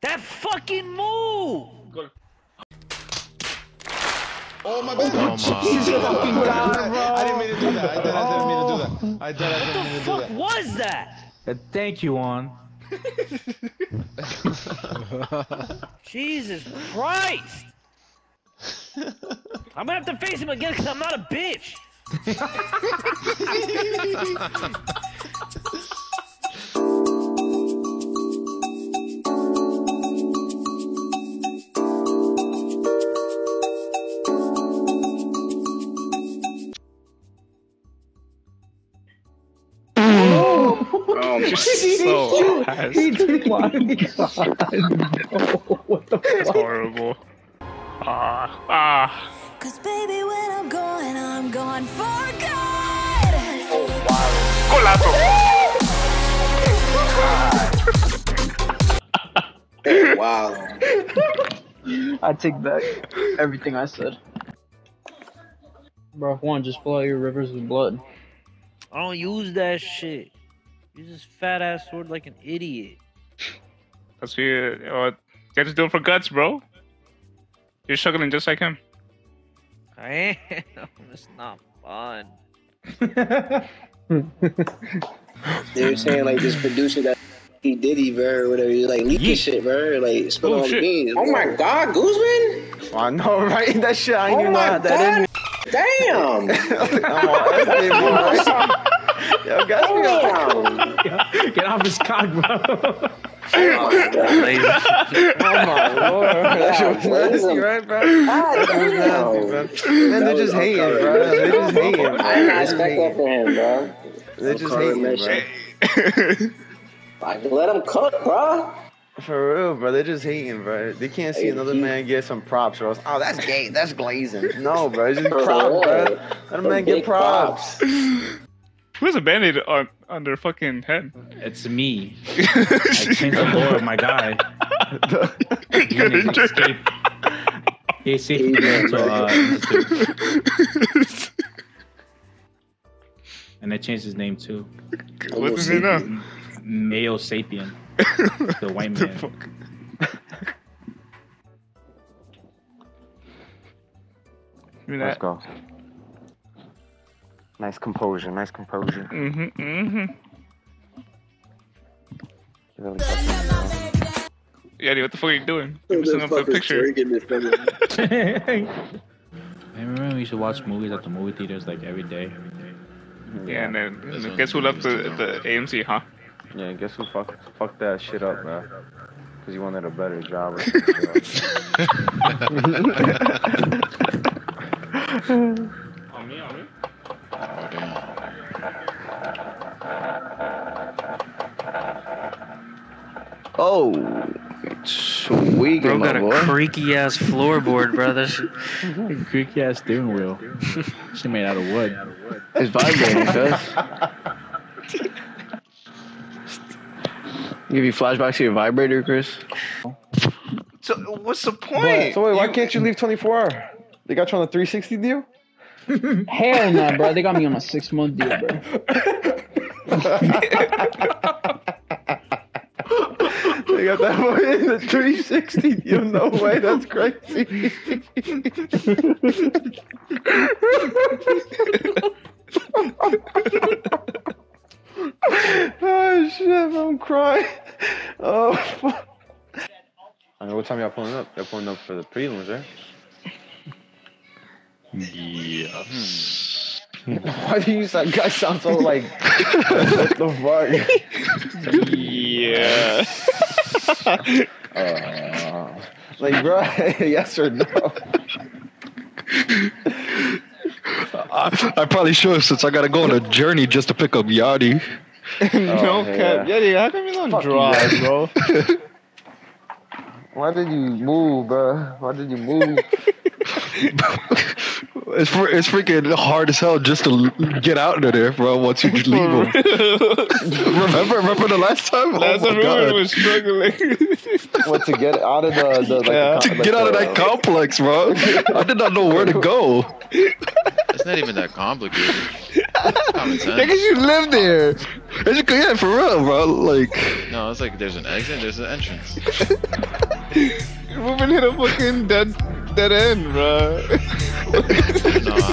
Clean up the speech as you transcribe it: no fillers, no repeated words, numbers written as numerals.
That fucking move! Good. Oh my god! Oh Jesus fucking god, bro! I didn't mean to do that. I didn't mean to do that. What the fuck was that? Thank you, Juan. Jesus Christ! I'm gonna have to face him again because I'm not a bitch! Oh, you're so ass. He did what? What the fuck? That's horrible. Cause baby, when I'm going for God. Oh wow. Golazo. Oh, wow. I take back everything I said. Bro, Juan, just fill out your rivers with blood. I don't use that shit. Use this fat ass sword like an idiot. That's weird. They just do it for guts, bro. You're struggling just like him. I am. It's not fun. They were saying like this producer that he Diddy, bro, or whatever. He was like leaking shit, bro. Like spill on me. Oh my god, Guzman! I know, right? That shit. I knew not that. Damn. Get off his cock, bro. Oh my god, oh my lord. That shit was nasty, right, bro? That was nasty, bro. Man, they're just hating, bro. They're just hating, bro. I didn't expect that from him, bro. They're just hating, bro. Like, let him cook, bro. For real, bro. They're just hating, bro. They can't see another man get some props, bro. Oh, that's gay. That's glazing. No, bro. It's just props, bro. Let a man get props. Who has a band-aid on their fucking head? It's me. I changed the lore of my guy. He escaped me to and I changed his name too. What is he now? Male Sapien. The white man. Give me that. Let's go. Nice composure, nice composure. Mm-hmm, mm-hmm. Yadi, what the fuck are you doing? Give me some of the picture. I remember we used to watch movies at the movie theaters like every day. Yeah, and then guess who left the AMC, huh? Yeah, guess who fucked that shit up, man? Because he wanted a better job. On me? Oh, damn. Oh, sweet, bro, got a creaky ass floorboard, brother. Creaky ass steering wheel. She made out of wood. It's vibrating, cuz. Give you flashbacks to your vibrator, Chris. So what's the point? But, so wait, why can't you leave 24-hour? They got you on a 360 deal. Hell no, bro. They got me on a 6-month deal, bro. They got that boy in the 360 deal. No way. That's crazy. Oh, shit. I'm crying. Oh, fuck. I don't know what time y'all pulling up. Y'all pulling up for the prelims, right? Yeah. Why do you guys sound so like what the fuck? Yeah. Like, bro, yes or no? I probably should, since I gotta go on a journey just to pick up Yadi. No cap, Yadi. How come you don't drive, bro? Why did you move, bro? Why did you move? It's freaking hard as hell just to get out of there, bro. Once you leave them. remember the last time? Last time we were struggling. What to get out of that complex, bro? I did not know where to go. It's not even that complicated. Because you live there. It's, yeah, for real, bro. Like, no, it's like there's an exit, there's an entrance. We've been hit a fucking dead end, bro. No,